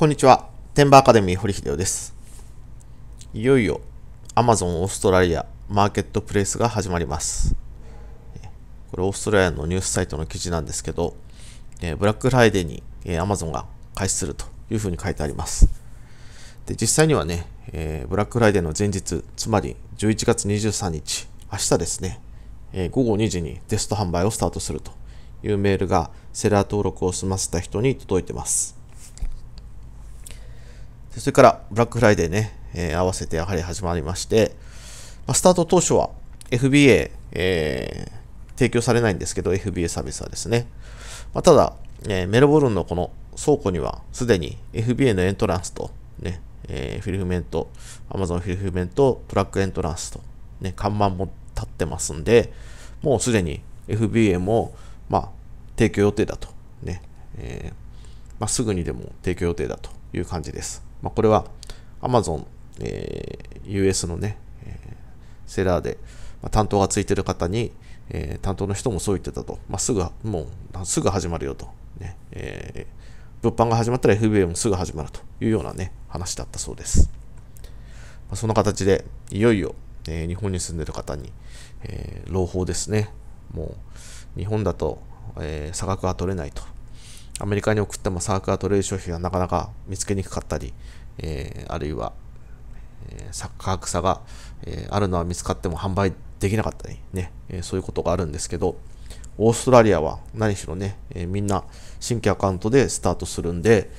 こんにちは。テンバーアカデミー堀秀夫です。いよいよ Amazon オーストラリアマーケットプレイスが始まります。これオーストラリアのニュースサイトの記事なんですけど、ブラックフライデーに Amazon が開始するというふうに書いてあります。で、実際にはね、ブラックフライデーの前日、つまり11月23日、明日ですね、午後2時にテスト販売をスタートするというメールがセラー登録を済ませた人に届いてます。それから、ブラックフライデーね、合わせてやはり始まりまして、スタート当初は FBA、提供されないんですけど、FBA サービスはですね。ただ、メルボルンのこの倉庫には、すでに FBA のエントランスと、ね、フィルフメント、Amazon フィルフメント、トラックエントランスと、ね、看板も立ってますんで、もうすでに FBA も、提供予定だと。ね、すぐにでも提供予定だという感じです。これは Amazon、US のね、セラーで、担当がついている方に、担当の人もそう言ってたと。すぐ始まるよと、ね。物販が始まったら FBA もすぐ始まるというようなね、話だったそうです。その形で、いよいよ、日本に住んでいる方に、朗報ですね。もう、日本だと、差額は取れないと。アメリカに送っても差額が取れる商品がなかなか見つけにくかったり、あるいは、価格差が、あるのは見つかっても販売できなかったりね、そういうことがあるんですけど、オーストラリアは何しろね、みんな新規アカウントでスタートするんで、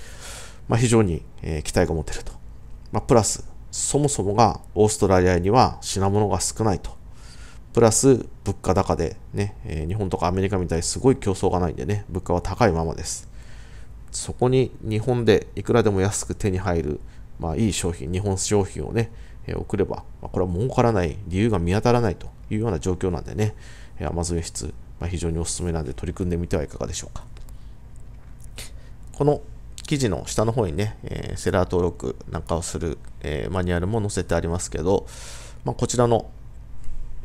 非常に、期待が持てると。プラス、そもそもがオーストラリアには品物が少ないと。プラス、物価高でね、日本とかアメリカみたいにすごい競争がないんでね、物価は高いままです。そこに日本でいくらでも安く手に入る、いい商品、日本商品をね、送れば、これは儲からない理由が見当たらないというような状況なんでね、Amazon輸出、非常におすすめなんで取り組んでみてはいかがでしょうか。この記事の下の方にね、セラー登録なんかをする、マニュアルも載せてありますけど、こちらの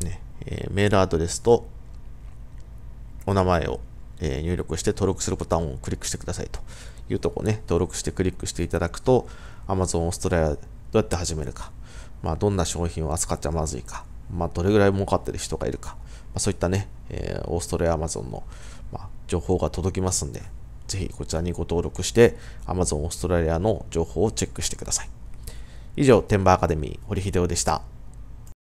ね、メールアドレスとお名前を入力して登録するボタンをクリックしてくださいというところね、登録してクリックしていただくと、Amazon オーストラリアどうやって始めるか、どんな商品を扱っちゃまずいか、どれぐらい儲かってる人がいるか、そういったね、オーストラリア Amazon の、情報が届きますんで、ぜひこちらにご登録して、Amazon オーストラリアの情報をチェックしてください。以上、テンバーアカデミー、堀秀夫でした。